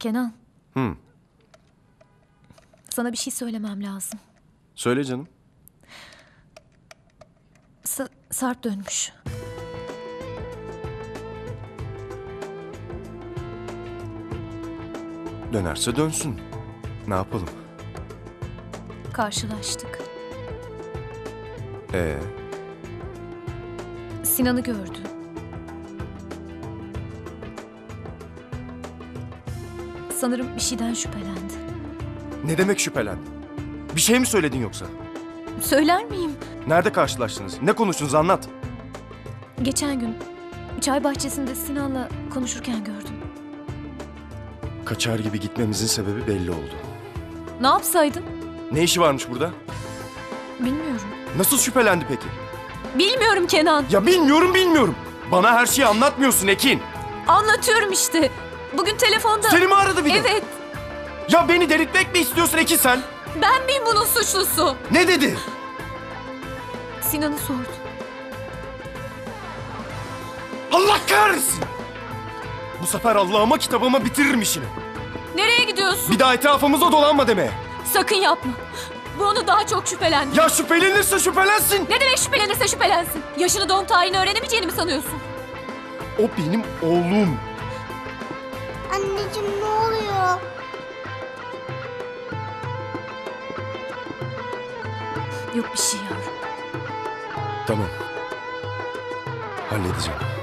Kenan. Hı. Sana bir şey söylemem lazım. Söyle canım. Sarp dönmüş. Dönerse dönsün. Ne yapalım? Karşılaştık. Sinan'ı gördü. Sanırım bir şeyden şüphelendi. Ne demek şüphelendi? Bir şey mi söyledin yoksa? Söyler miyim? Nerede karşılaştınız? Ne konuştunuz? Anlat. Geçen gün çay bahçesinde Sinan'la konuşurken gördüm. Kaçar gibi gitmemizin sebebi belli oldu. Ne yapsaydın? Ne işi varmış burada? Bilmiyorum. Nasıl şüphelendi peki? Bilmiyorum Kenan. Ya bilmiyorum. Bana her şeyi anlatmıyorsun Ekin. Anlatıyorum işte. Bugün telefonda... Seni mi aradı bir de? Evet. Ya beni delirtmek mi istiyorsun Ekin sen? Ben miyim bunun suçlusu? Ne dedi? Sinan'ı sordu. Allah kahretsin! Bu sefer Allah'ıma kitabıma bitiririm işini. Nereye gidiyorsun? Bir daha etrafımıza dolanma demeye. Sakın yapma. Bu onu daha çok şüphelendir. Ya şüphelenirse şüphelensin. Ne demek şüphelenirse şüphelensin? Yaşını doğum tarihini öğrenemeyeceğini mi sanıyorsun? O benim oğlum. Anneciğim ne oluyor? Yok bir şey yavrum. Tamam. Halledeceğim.